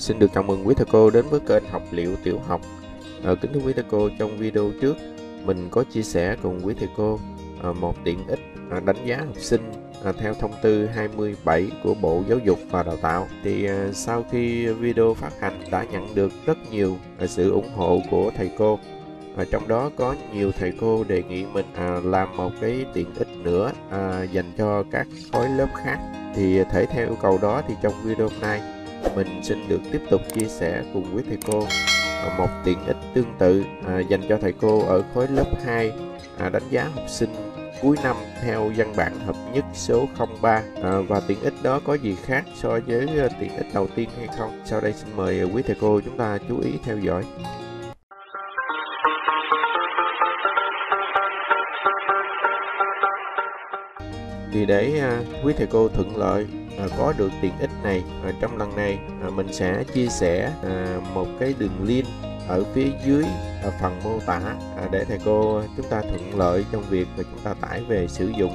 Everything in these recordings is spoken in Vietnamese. Xin được chào mừng quý thầy cô đến với kênh Học Liệu Tiểu Học. Kính thưa quý thầy cô, trong video trước mình có chia sẻ cùng quý thầy cô một tiện ích đánh giá học sinh theo thông tư 27 của Bộ Giáo dục và Đào tạo. Thì sau khi video phát hành đã nhận được rất nhiều sự ủng hộ của thầy cô. Trong đó có nhiều thầy cô đề nghị mình làm một cái tiện ích nữa dành cho các khối lớp khác. Thì thể theo yêu cầu đó thì trong video hôm nay mình xin được tiếp tục chia sẻ cùng với thầy cô một tiện ích tương tự dành cho thầy cô ở khối lớp 2 đánh giá học sinh cuối năm theo văn bản hợp nhất số 03. Và tiện ích đó có gì khác so với tiện ích đầu tiên hay không? Sau đây xin mời quý thầy cô chúng ta chú ý theo dõi. Thì để quý thầy cô thuận lợi có được tiện ích này, trong lần này mình sẽ chia sẻ một cái đường link ở phía dưới phần mô tả để thầy cô chúng ta thuận lợi trong việc và chúng ta tải về sử dụng.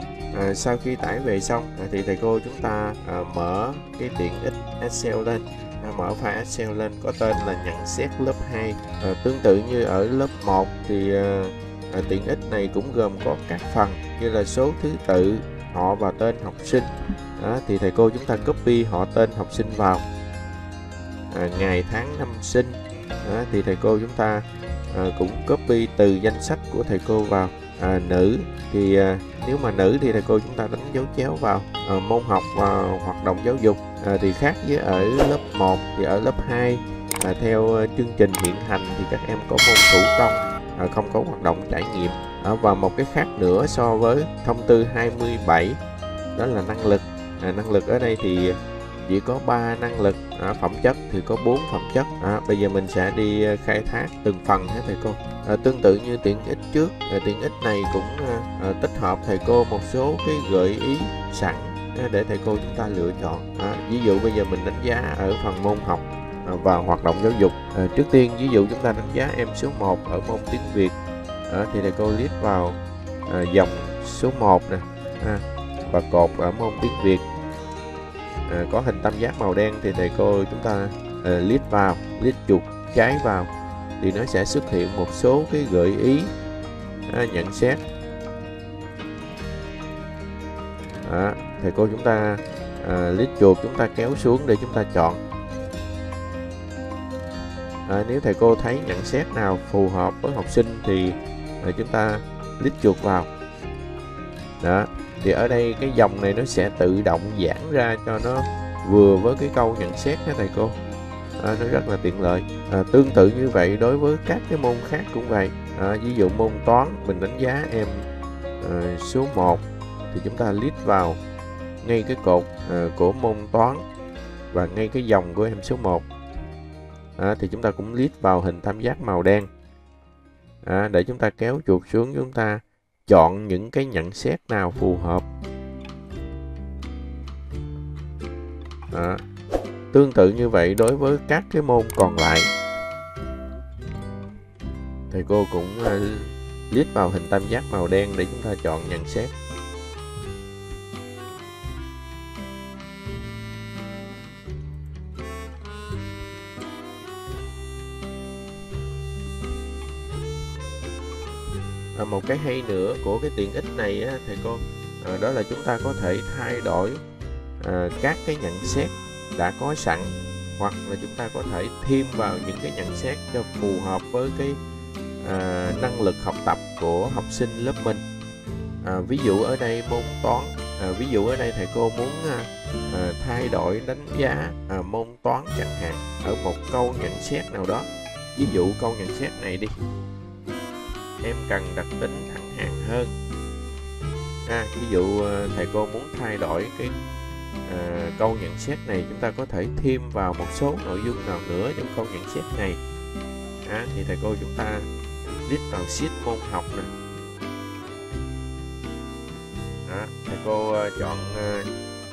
Sau khi tải về xong thì thầy cô chúng ta mở cái tiện ích Excel lên, mở file Excel lên có tên là nhận xét lớp 2. Tương tự như ở lớp 1 thì tiện ích này cũng gồm có các phần như là số thứ tự, họ và tên học sinh. Đó, thì thầy cô chúng ta copy họ tên học sinh vào, ngày tháng năm sinh. Đó, thì thầy cô chúng ta cũng copy từ danh sách của thầy cô vào. Nữ thì nếu mà nữ thì thầy cô chúng ta đánh dấu chéo vào. Môn học và hoạt động giáo dục thì khác với ở lớp 1, thì ở lớp 2 theo chương trình hiện hành thì các em có môn thủ công, không có hoạt động trải nghiệm. Và một cái khác nữa so với thông tư 27 đó là năng lực. Năng lực ở đây thì chỉ có 3 năng lực, phẩm chất thì có 4 phẩm chất. Bây giờ mình sẽ đi khai thác từng phần hết thầy cô. Tương tự như tiện ích trước, tiện ích này cũng tích hợp thầy cô một số cái gợi ý sẵn để thầy cô chúng ta lựa chọn. Ví dụ bây giờ mình đánh giá ở phần môn học và hoạt động giáo dục. Trước tiên ví dụ chúng ta đánh giá em số 1 ở môn tiếng Việt. Thì thầy cô click vào dòng số 1 nè, và cột ở môn tiếng Việt có hình tam giác màu đen thì thầy cô chúng ta click vào, click chuột trái vào thì nó sẽ xuất hiện một số cái gợi ý nhận xét. Thầy cô chúng ta click chuột, chúng ta kéo xuống để chúng ta chọn. Nếu thầy cô thấy nhận xét nào phù hợp với học sinh thì chúng ta click chuột vào. Đó, thì ở đây cái dòng này nó sẽ tự động giãn ra cho nó vừa với cái câu nhận xét nha thầy cô. Nó rất là tiện lợi. Tương tự như vậy đối với các cái môn khác cũng vậy. Ví dụ môn toán mình đánh giá em số 1 thì chúng ta click vào ngay cái cột của môn toán và ngay cái dòng của em số 1. Thì chúng ta cũng click vào hình tam giác màu đen để chúng ta kéo chuột xuống, chúng ta chọn những cái nhận xét nào phù hợp. Tương tự như vậy đối với các cái môn còn lại, thầy cô cũng click vào hình tam giác màu đen để chúng ta chọn nhận xét. Một cái hay nữa của cái tiện ích này thầy cô đó là chúng ta có thể thay đổi các cái nhận xét đã có sẵn, hoặc là chúng ta có thể thêm vào những cái nhận xét cho phù hợp với cái năng lực học tập của học sinh lớp mình. Ví dụ ở đây môn toán, ví dụ ở đây thầy cô muốn thay đổi đánh giá môn toán chẳng hạn ở một câu nhận xét nào đó. Ví dụ câu nhận xét này đi, em cần đặc tính thẳng hàng hơn. Ví dụ thầy cô muốn thay đổi cái câu nhận xét này, chúng ta có thể thêm vào một số nội dung nào nữa trong câu nhận xét này. Thì thầy cô chúng ta click vào sheet môn học nè. Thầy cô chọn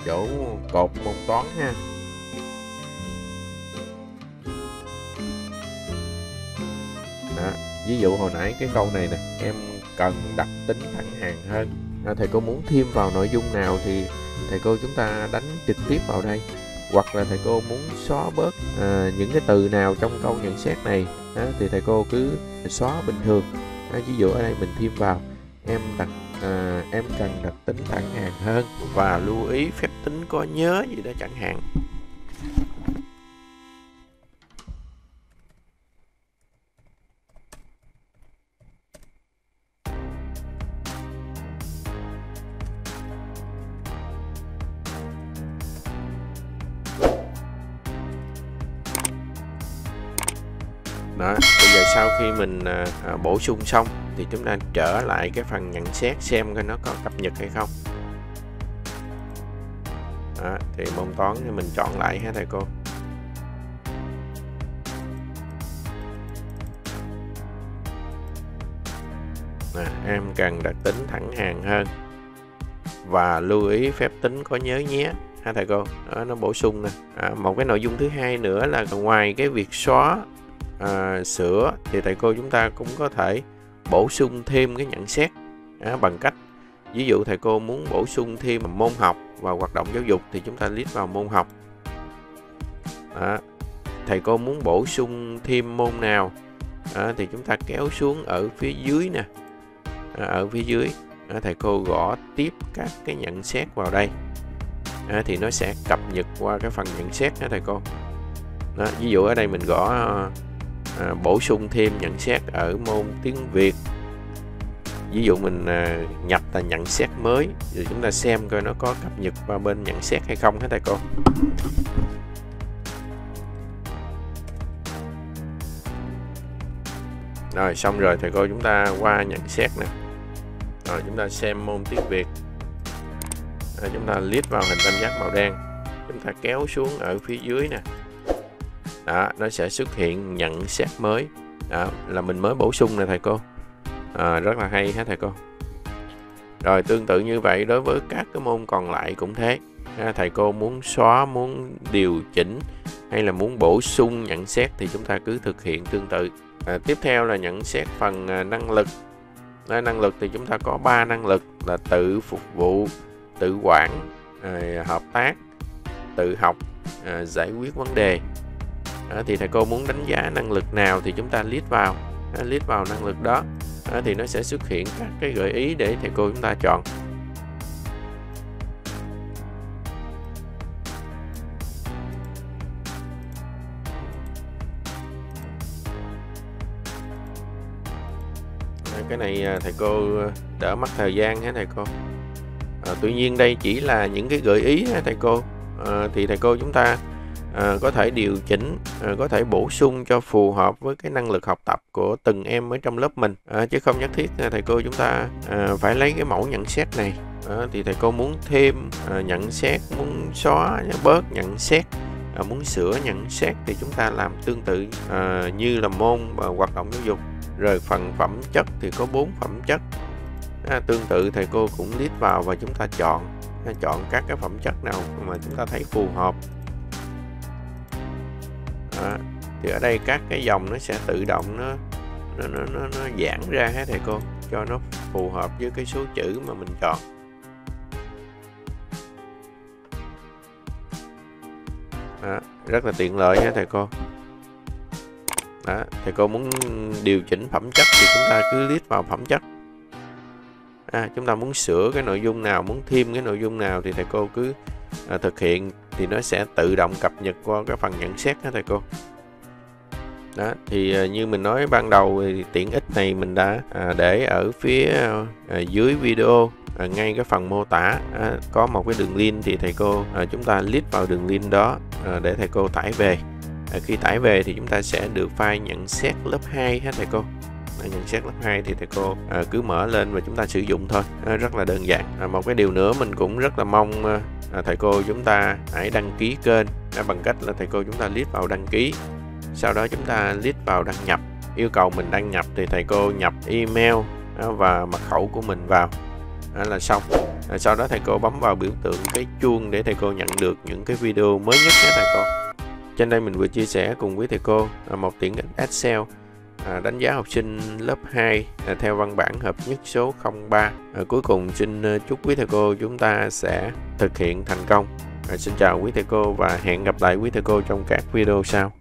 chỗ cột môn toán ha. Ví dụ hồi nãy cái câu này nè, em cần đặc tính thẳng hàng hơn. Thầy cô muốn thêm vào nội dung nào thì thầy cô chúng ta đánh trực tiếp vào đây. hoặc là thầy cô muốn xóa bớt những cái từ nào trong câu nhận xét này thì thầy cô cứ xóa bình thường. Ví dụ ở đây mình thêm vào em cần đặc tính thẳng hàng hơn và lưu ý phép tính có nhớ gì đó chẳng hạn. Đó, bây giờ sau khi mình bổ sung xong thì chúng ta trở lại cái phần nhận xét xem coi nó có cập nhật hay không. Đó, thì môn toán thì mình chọn lại ha thầy cô. Nè, em cần đặc tính thẳng hàng hơn và lưu ý phép tính có nhớ nhé ha thầy cô. Đó, nó bổ sung nè. Một cái nội dung thứ hai nữa là ngoài cái việc xóa sửa thì thầy cô chúng ta cũng có thể bổ sung thêm cái nhận xét bằng cách, ví dụ thầy cô muốn bổ sung thêm môn học và hoạt động giáo dục thì chúng ta list vào môn học. Thầy cô muốn bổ sung thêm môn nào thì chúng ta kéo xuống ở phía dưới nè, ở phía dưới thầy cô gõ tiếp các cái nhận xét vào đây thì nó sẽ cập nhật qua cái phần nhận xét đó thầy cô. Đó, ví dụ ở đây mình gõ bổ sung thêm nhận xét ở môn tiếng Việt. Ví dụ mình nhập là nhận xét mới, rồi chúng ta xem coi nó có cập nhật qua bên nhận xét hay không hả thầy cô. Rồi xong rồi thầy cô chúng ta qua nhận xét nè. Rồi chúng ta xem môn tiếng Việt. Rồi, chúng ta list vào hình tam giác màu đen. Chúng ta kéo xuống ở phía dưới nè. Đó, nó sẽ xuất hiện nhận xét mới. Đó, là mình mới bổ sung nè thầy cô. Rất là hay hả thầy cô. Rồi tương tự như vậy đối với các cái môn còn lại cũng thế. Thầy cô muốn xóa, muốn điều chỉnh hay là muốn bổ sung nhận xét thì chúng ta cứ thực hiện tương tự. Tiếp theo là nhận xét phần năng lực. Năng lực thì chúng ta có 3 năng lực là tự phục vụ, tự quản, hợp tác, tự học, giải quyết vấn đề. Thì thầy cô muốn đánh giá năng lực nào thì chúng ta list vào, năng lực đó thì nó sẽ xuất hiện các cái gợi ý để thầy cô chúng ta chọn. Cái này thầy cô đỡ mất thời gian hả thầy cô. Tuy nhiên đây chỉ là những cái gợi ý hả thầy cô. Thì thầy cô chúng ta có thể điều chỉnh, có thể bổ sung cho phù hợp với cái năng lực học tập của từng em ở trong lớp mình, chứ không nhất thiết thầy cô chúng ta phải lấy cái mẫu nhận xét này. Thì thầy cô muốn thêm nhận xét, muốn xóa bớt nhận xét, muốn sửa nhận xét thì chúng ta làm tương tự như là môn và hoạt động giáo dục. Rồi phần phẩm chất thì có 4 phẩm chất. Tương tự thầy cô cũng list vào và chúng ta chọn các cái phẩm chất nào mà chúng ta thấy phù hợp. Thì ở đây các cái dòng nó sẽ tự động nó giãn ra hết thầy cô, cho nó phù hợp với cái số chữ mà mình chọn. Rất là tiện lợi hết thầy cô. Thầy cô muốn điều chỉnh phẩm chất thì chúng ta cứ list vào phẩm chất. Chúng ta muốn sửa cái nội dung nào, muốn thêm cái nội dung nào thì thầy cô cứ thực hiện, thì nó sẽ tự động cập nhật qua cái phần nhận xét đó thầy cô. Đó, thì như mình nói ban đầu thì tiện ích này mình đã để ở phía dưới video, ngay cái phần mô tả có một cái đường link, thì thầy cô chúng ta list vào đường link đó để thầy cô tải về. Khi tải về thì chúng ta sẽ được file nhận xét lớp 2 ha thầy cô. Nhận xét lớp 2 thì thầy cô cứ mở lên và chúng ta sử dụng thôi, rất là đơn giản. Một cái điều nữa mình cũng rất là mong thầy cô chúng ta hãy đăng ký kênh bằng cách là thầy cô chúng ta list vào đăng ký, sau đó chúng ta list vào đăng nhập. Yêu cầu mình đăng nhập thì thầy cô nhập email và mật khẩu của mình vào là xong. Sau đó thầy cô bấm vào biểu tượng cái chuông để thầy cô nhận được những cái video mới nhất nhé thầy cô. Trên đây mình vừa chia sẻ cùng với thầy cô một tiện ích Excel đánh giá học sinh lớp 2 theo văn bản hợp nhất số 03. Cuối cùng xin chúc quý thầy cô chúng ta sẽ thực hiện thành công Xin chào quý thầy cô và hẹn gặp lại quý thầy cô trong các video sau.